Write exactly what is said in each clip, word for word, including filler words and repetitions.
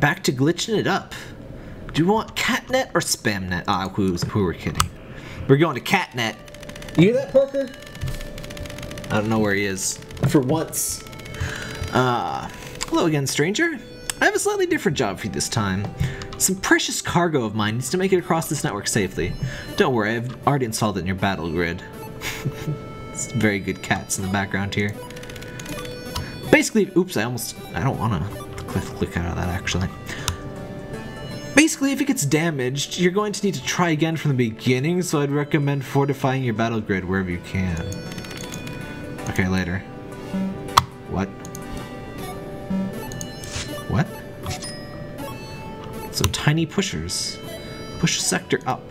back to glitching it up. Do you want CatNet or SpamNet? Ah, who, who were kidding? We're going to CatNet. You hear that, Parker? I don't know where he is. For once. Uh, hello again, stranger. I have a slightly different job for you this time. Some precious cargo of mine needs to make it across this network safely. Don't worry, I've already installed it in your battle grid. It's very good cats in the background here. Basically, oops, I almost, I don't want to click out of that, actually. Basically, if it gets damaged, you're going to need to try again from the beginning, so I'd recommend fortifying your battle grid wherever you can. Okay, later. What? What? So tiny pushers. Push sector up.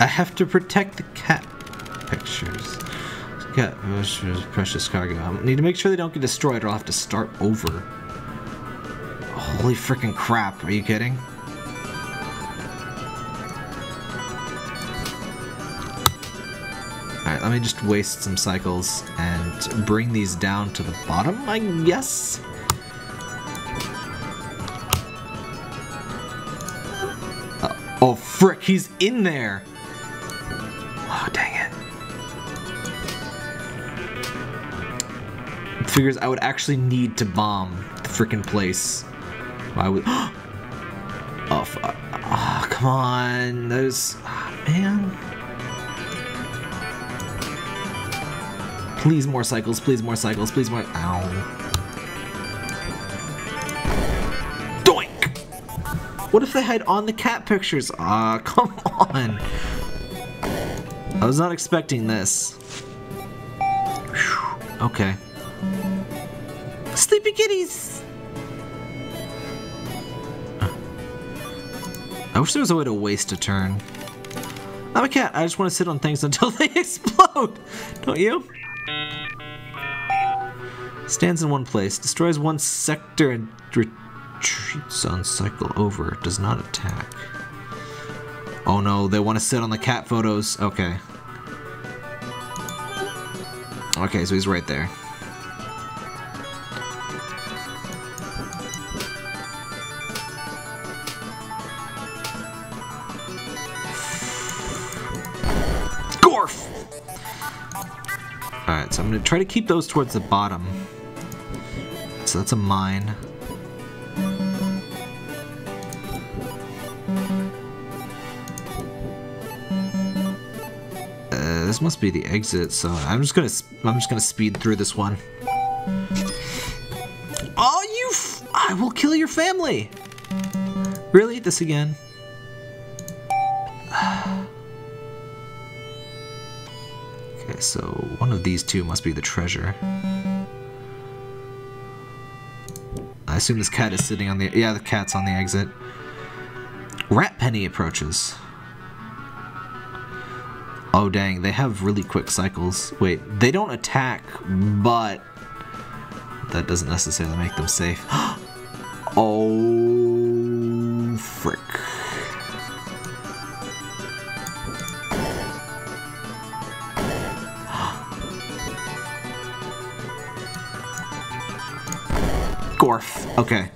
I have to protect the cat pictures. Cat pictures, precious cargo. I need to make sure they don't get destroyed or I'll have to start over. Holy freaking crap, are you kidding? Alright, let me just waste some cycles and bring these down to the bottom, I guess? Uh, oh, frick, he's in there! Oh, dang it. Figures I would actually need to bomb the frickin' place. Why would- Oh, fuck. Oh, come on. Those- oh, man. Please more cycles, please more cycles, please more- ow. Doink! What if they hide on the cat pictures? Ah, uh, come on! I was not expecting this. Whew. Okay. Sleepy kitties! I wish there was a way to waste a turn. I'm a cat, I just want to sit on things until they explode! Don't you? Stands in one place, destroys one sector and retreats on cycle over. Does not attack. Oh no, they want to sit on the cat photos. Okay. Okay, so he's right there. Gorf! Alright, so I'm going to try to keep those towards the bottom. So that's a mine. Uh, this must be the exit, so I'm just gonna I'm just gonna speed through this one. Oh, you! F I will kill your family. Really? This again? Okay, so one of these two must be the treasure. I assume this cat is sitting on the... Yeah, the cat's on the exit. Rat Penny approaches. Oh, dang. They have really quick cycles. Wait, they don't attack, but... That doesn't necessarily make them safe. Oh, frick. Okay.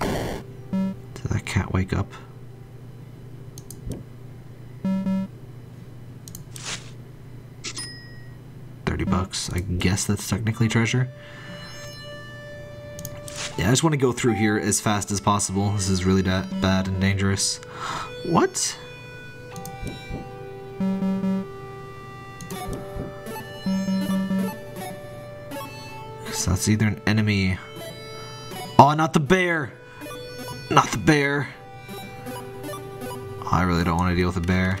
Did that cat wake up? thirty bucks. I guess that's technically treasure. Yeah, I just want to go through here as fast as possible. This is really da- bad and dangerous. What? So that's either an enemy. Oh, not the bear! Not the bear! Oh, I really don't want to deal with a bear.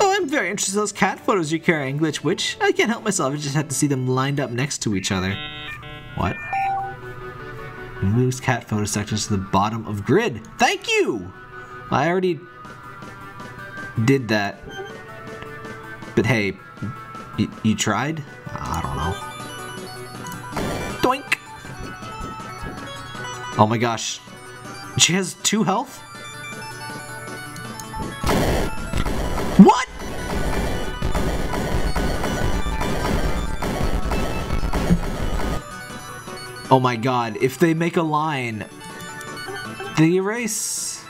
Oh, I'm very interested in those cat photos you're carrying, Glitch Witch. I can't help myself, I just have to see them lined up next to each other. What? Moves cat photo sections to the bottom of grid. Thank you! I already did that. But hey, you, you tried? I don't know. Doink! Oh my gosh. She has two health? What? Oh my god, if they make a line, they erase.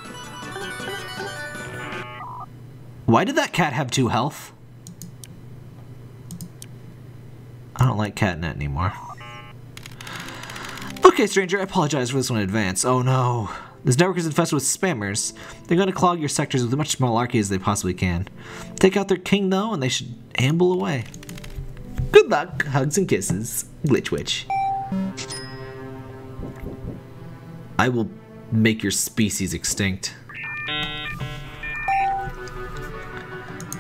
Why did that cat have two health? I don't like CatNet anymore. Okay, stranger, I apologize for this one in advance. Oh no. This network is infested with spammers. They're going to clog your sectors with as much malarkey as they possibly can. Take out their king, though, and they should amble away. Good luck. Hugs and kisses. Glitch Witch. I will make your species extinct.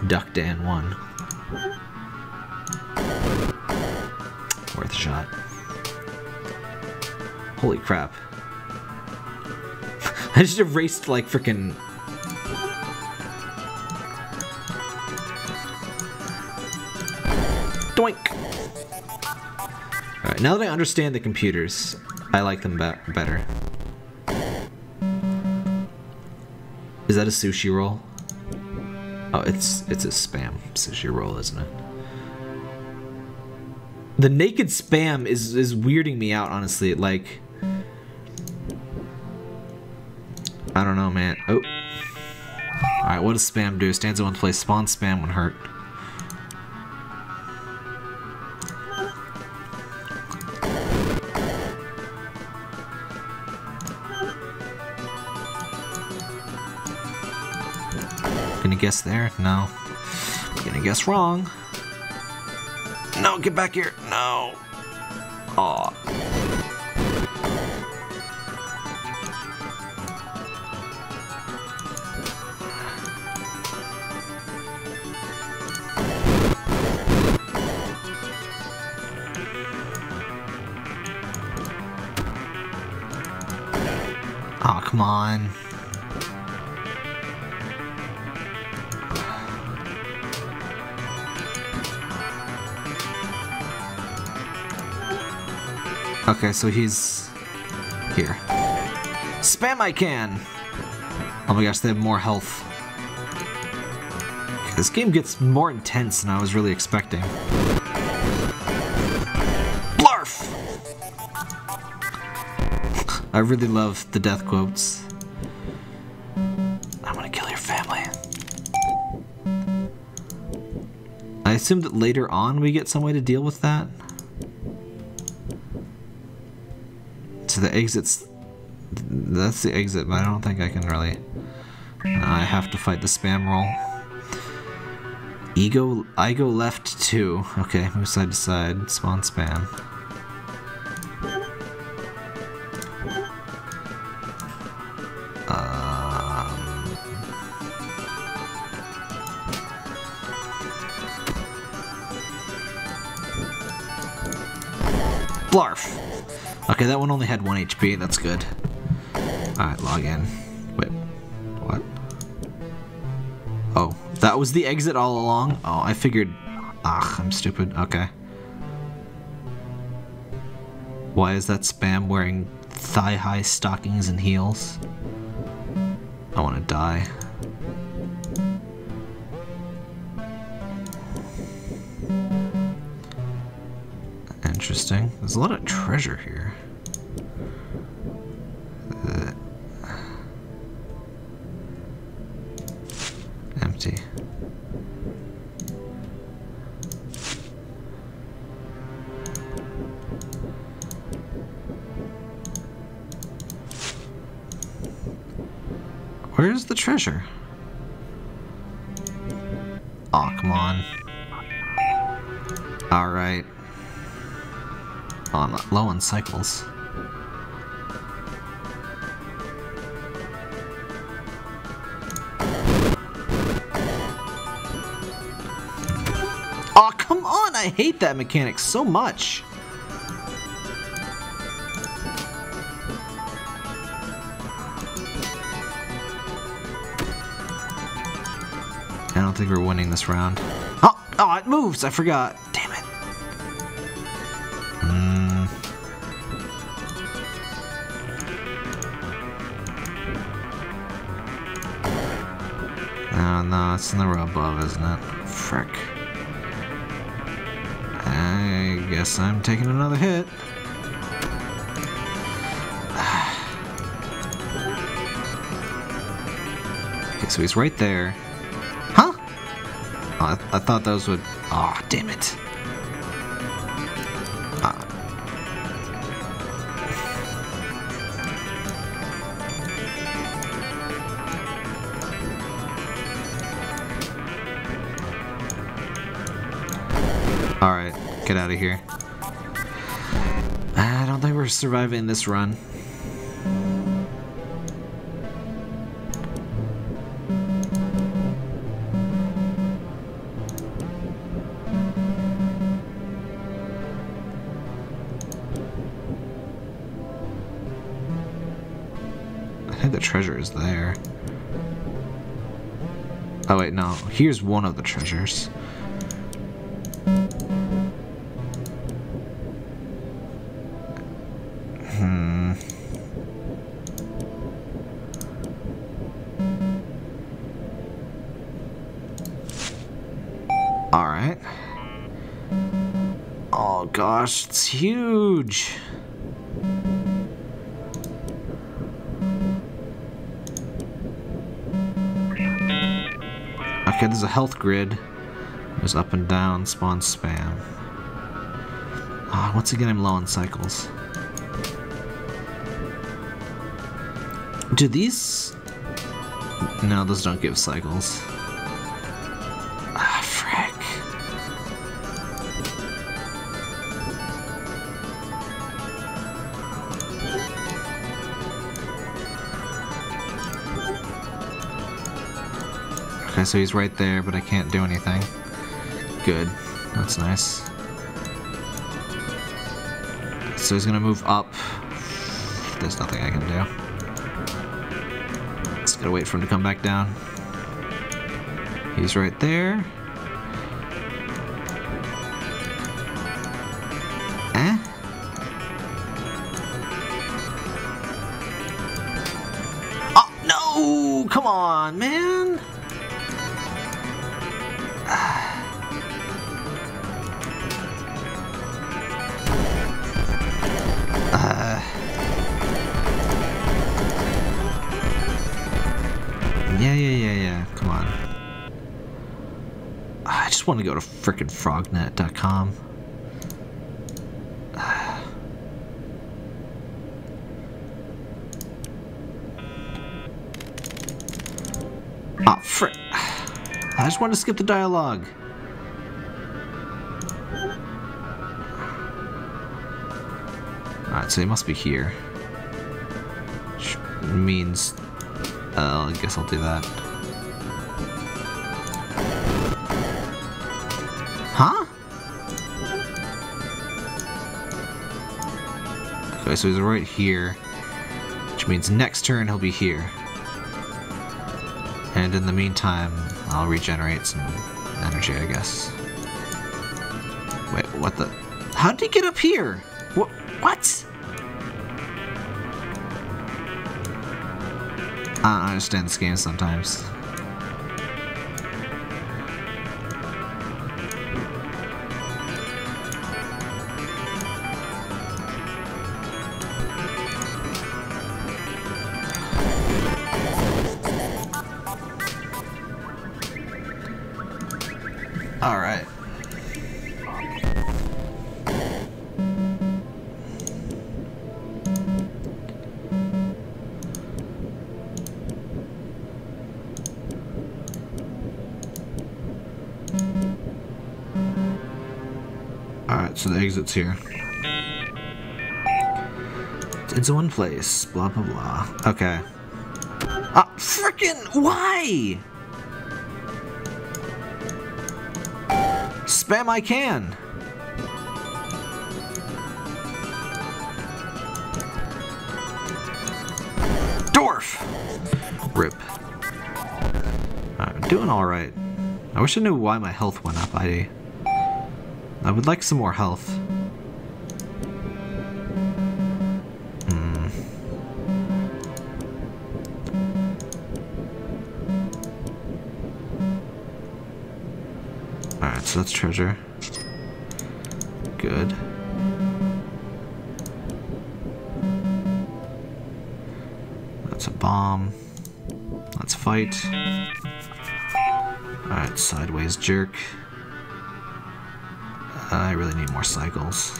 Duck Dan one. Worth a shot. Holy crap. I just erased, like, frickin'... Doink! Alright, now that I understand the computers, I like them be better. Is that a sushi roll? Oh, it's, it's a spam sushi roll, isn't it? The naked spam is, is weirding me out, honestly, like... I don't know, man. Oh. Alright, what does spam do? Stands in one place. Spawn spam when hurt. Gonna guess there? No. Gonna guess wrong. No, get back here. No. Aw. Aw, oh, come on. Okay, so he's here. Spam I can! Oh my gosh, they have more health. This game gets more intense than I was really expecting. I really love the death quotes. I'm gonna kill your family. I assume that later on we get some way to deal with that. So the exit's... That's the exit, but I don't think I can really... I have to fight the spam roll. Ego... I go left too. Okay, move side to side. Spawn spam. Blarf! Okay, that one only had one H P, that's good. Alright, log in. Wait, what? Oh, that was the exit all along? Oh, I figured... Ugh, I'm stupid, okay. Why is that spam wearing thigh-high stockings and heels? I wanna die. Interesting. There's a lot of treasure here. Uh, empty. Where's the treasure? Aw, oh, come on. Alright. On, low on cycles. Aw, oh, come on! I hate that mechanic so much! I don't think we're winning this round. Oh! Oh, it moves! I forgot! Damn it! Oh, no, it's in the row above, isn't it? Frick. I guess I'm taking another hit. Okay, so he's right there. Huh? Oh, I, th I thought those would... Aw, oh, damn it. Alright, get out of here. I don't think we're surviving this run. I think the treasure is there. Oh wait, no. Here's one of the treasures. Alright. Oh gosh, it's huge! Okay, there's a health grid. There's up and down, spawn, spam. Ah, oh, once again I'm low on cycles. Do these... No, those don't give cycles. Okay, so he's right there, but I can't do anything. Good. That's nice. So he's gonna move up. There's nothing I can do. Just gotta wait for him to come back down. He's right there. Eh? Oh, no! Come on, man! Uh, yeah, yeah, yeah, yeah. Come on. I just want to go to frickin' frognet dot com. Uh, oh, frick. I just want to skip the dialogue. Alright, so he must be here. Which means... Uh, I guess I'll do that. Huh? Okay, so he's right here. Which means next turn he'll be here. And in the meantime, I'll regenerate some energy, I guess. Wait, what the... How did he get up here? What? What? I don't understand this game sometimes. All right. Alright, so the exit's here. It's one place, blah blah blah. Okay. Ah, frickin' why? Spam I can! Dwarf! Rip. Alright, I'm doing alright. I wish I knew why my health went up. I... I would like some more health. Mm. Alright, so that's treasure. Good. That's a bomb. Let's fight. Alright, sideways jerk. I really need more cycles.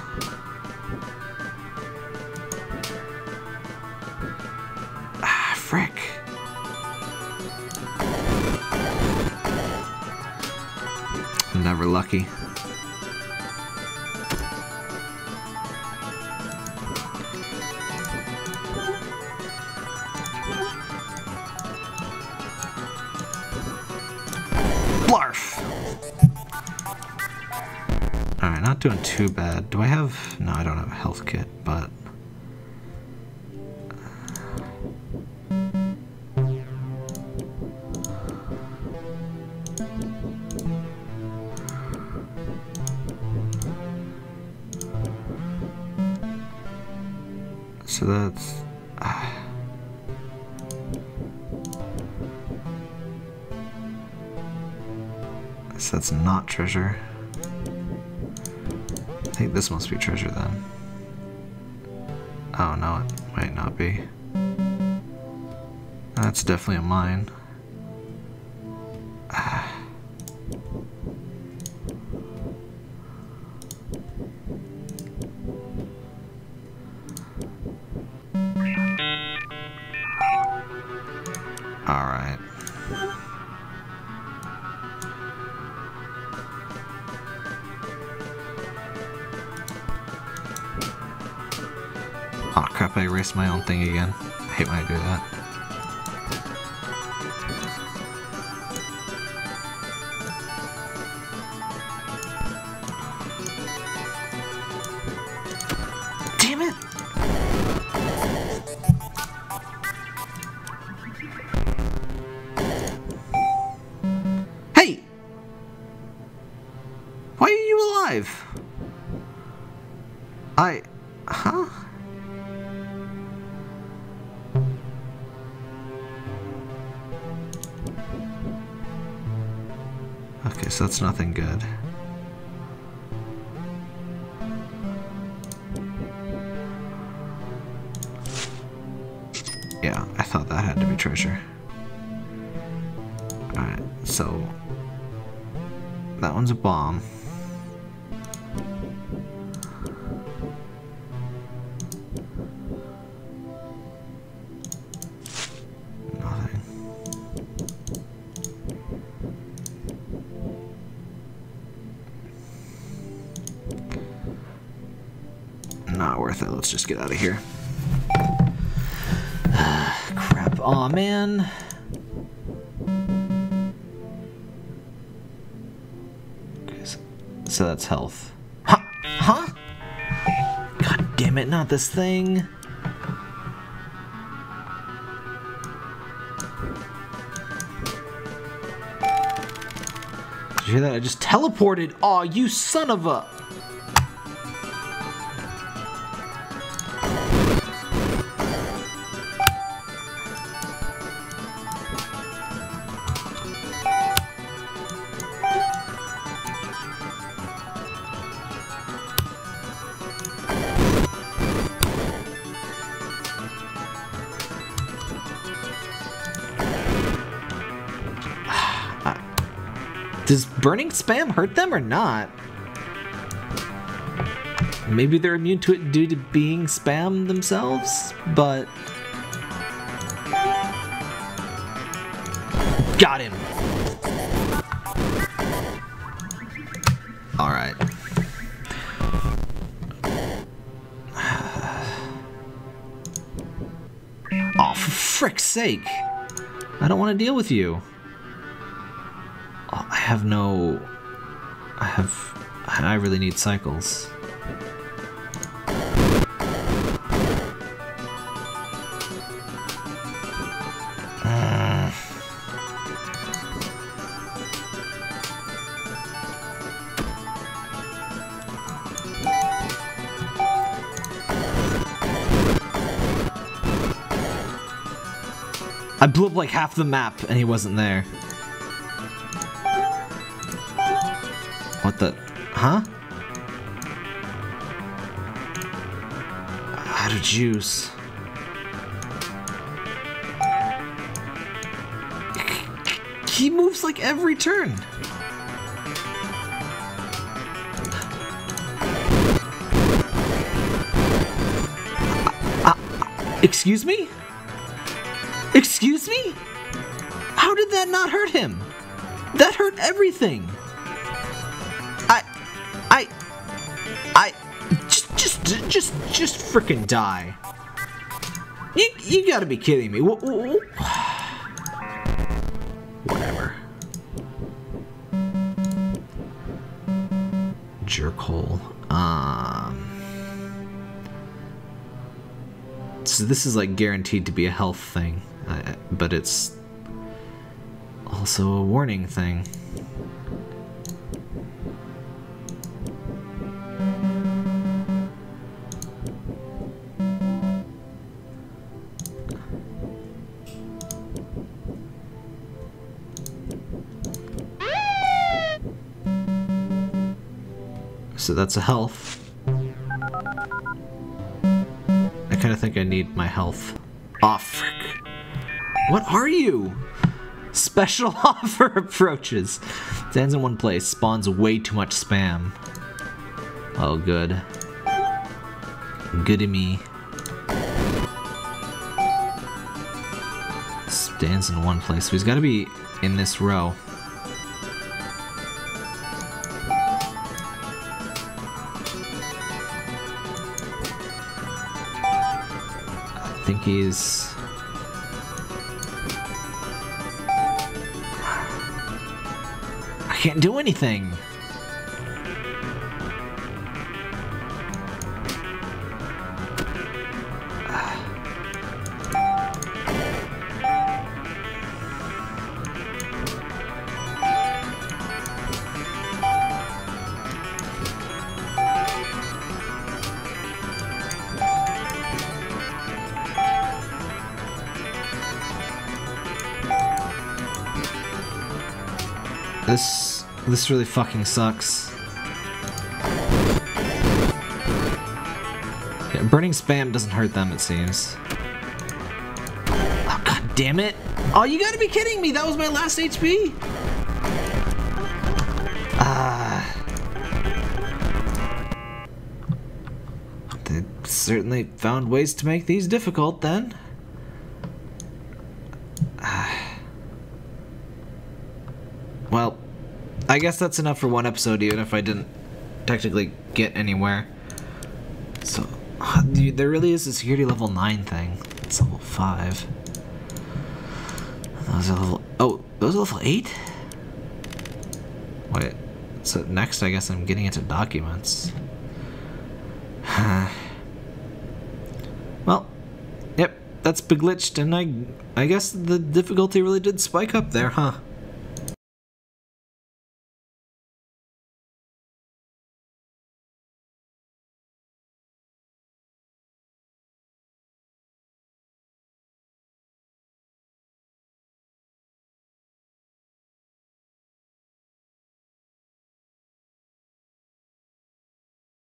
Ah, frick! I'm never lucky. Doing too bad. Do I have... no, I don't have a health kit, but... so that's... so that's not treasure. I think this must be treasure then. Oh no, it might not be. That's definitely a mine. Ah. Alright. I erased my own thing again. I hate when I do that. Damn it! Hey! Why are you alive? I... huh? Okay, so that's nothing good. Yeah, I thought that had to be treasure. Alright, so... that one's a bomb. Not worth it. Let's just get out of here. Ah, crap. Aw, man. Okay, so, so that's health. Huh? Huh? God damn it! Not this thing. Did you hear that? I just teleported. Aw, you son of a. Does burning spam hurt them or not? Maybe they're immune to it due to being spam themselves, but... got him! Alright. Oh, for frick's sake! I don't want to deal with you. I have no... I have... I really need cycles. Uh. I blew up like half the map and he wasn't there. What the... huh? Out of juice. He moves like every turn. Uh, uh, excuse me? Excuse me? How did that not hurt him? That hurt everything. I, I, I, just, just, just, just frickin' die. You, you gotta be kidding me. Whatever. Jerkhole. Um. So this is like guaranteed to be a health thing, uh, but it's also a warning thing. So that's a health. I kind of think I need my health. Aw, frick. What are you? Special offer approaches. Stands in one place. Spawns way too much spam. Oh, good. Goody me. Stands in one place. So he's got to be in this row. I think he's... I can't do anything! This, this really fucking sucks. Yeah, burning spam doesn't hurt them, it seems. Oh, god damn it! Oh, you gotta be kidding me! That was my last H P! Ah. Uh, they certainly found ways to make these difficult, then. Well, I guess that's enough for one episode, even if I didn't technically get anywhere. So, dude, there really is a security level nine thing. It's level five. Those are level... Oh, those are level eight? Wait, so next I guess I'm getting into documents. Well, yep, that's Beglitched, and I, I guess the difficulty really did spike up there, huh?